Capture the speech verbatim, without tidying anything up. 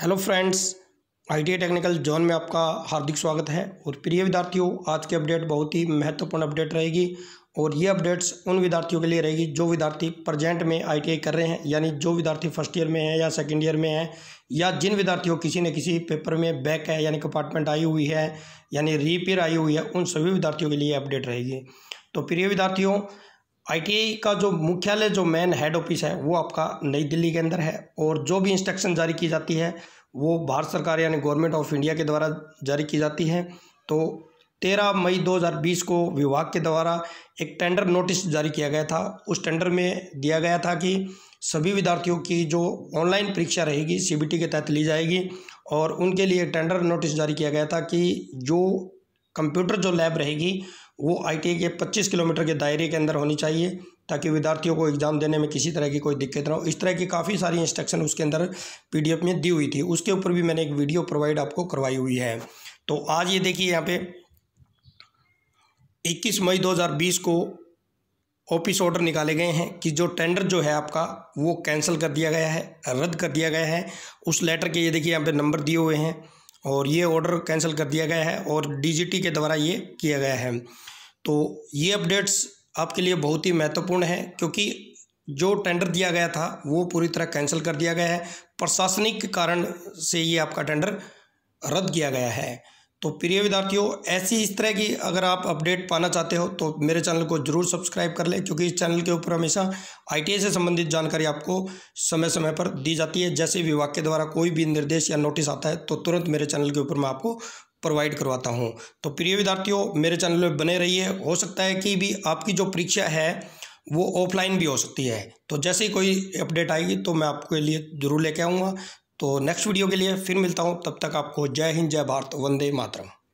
Hello friends, ITI technical zone में आपका हार्दिक स्वागत है। और प्रिय विद्यार्थियों, आज की अपडेट बहुत ही महत्वपूर्ण अपडेट रहेगी और ये अपडेट्स उन विद्यार्थियों के लिए रहेगी जो विद्यार्थी प्रेजेंट में आईटीआई कर रहे हैं, यानी जो विद्यार्थी फर्स्ट ईयर में है या सेकंड ईयर में है, या जिन विद्यार्थियों किसी न किसी पेपर में बैक है यानी कंपार्टमेंट आई हुई है यानी रीपेयर आई हुई है, उन सभी विद्यार्थियों के लिए अपडेट रहेगी। तो प्रिय विद्यार्थियों, आईटीआई का जो मुख्यालय, जो मेन हेड ऑफिस है, वो आपका नई दिल्ली के अंदर है और जो भी इंस्ट्रक्शन जारी की जाती है वो भारत सरकार यानी गवर्नमेंट ऑफ इंडिया के द्वारा जारी की जाती है। तो तेरह मई दो हज़ार बीस को विभाग के द्वारा एक टेंडर नोटिस जारी किया गया था। उस टेंडर में दिया गया था कि सभी विद्यार्थियों की जो ऑनलाइन परीक्षा रहेगी सीबीटी के तहत ली जाएगी और उनके लिए टेंडर नोटिस जारी किया गया था कि जो कंप्यूटर जो लैब रहेगी वो आईटीआई के पच्चीस किलोमीटर के दायरे के अंदर होनी चाहिए ताकि विद्यार्थियों को एग्ज़ाम देने में किसी तरह की कोई दिक्कत ना हो। इस तरह की काफ़ी सारी इंस्ट्रक्शन उसके अंदर पीडीएफ में दी हुई थी, उसके ऊपर भी मैंने एक वीडियो प्रोवाइड आपको करवाई हुई है। तो आज ये देखिए, यहाँ पे इक्कीस मई दो हज़ार बीस को ऑफिस ऑर्डर निकाले गए हैं कि जो टेंडर जो है आपका वो कैंसिल कर दिया गया है, रद्द कर दिया गया है। उस लेटर के ये देखिए यहाँ पर नंबर दिए हुए हैं और ये ऑर्डर कैंसिल कर दिया गया है और डीजीटी के द्वारा ये किया गया है। तो ये अपडेट्स आपके लिए बहुत ही महत्वपूर्ण है क्योंकि जो टेंडर दिया गया था वो पूरी तरह कैंसिल कर दिया गया है, प्रशासनिक कारण से ये आपका टेंडर रद्द किया गया है। तो प्रिय विद्यार्थियों, ऐसी इस तरह की अगर आप अपडेट पाना चाहते हो तो मेरे चैनल को जरूर सब्सक्राइब कर लें क्योंकि इस चैनल के ऊपर हमेशा आईटीआई से संबंधित जानकारी आपको समय समय पर दी जाती है। जैसे विभाग के द्वारा कोई भी निर्देश या नोटिस आता है तो तुरंत मेरे चैनल के ऊपर मैं आपको प्रोवाइड करवाता हूं। तो प्रिय विद्यार्थियों, मेरे चैनल में बने रहिए। हो सकता है कि भी आपकी जो परीक्षा है वो ऑफलाइन भी हो सकती है, तो जैसे ही कोई अपडेट आएगी तो मैं आपके लिए जरूर लेके आऊँगा। तो नेक्स्ट वीडियो के लिए फिर मिलता हूँ, तब तक आपको जय हिंद, जय भारत, वंदे मातरम।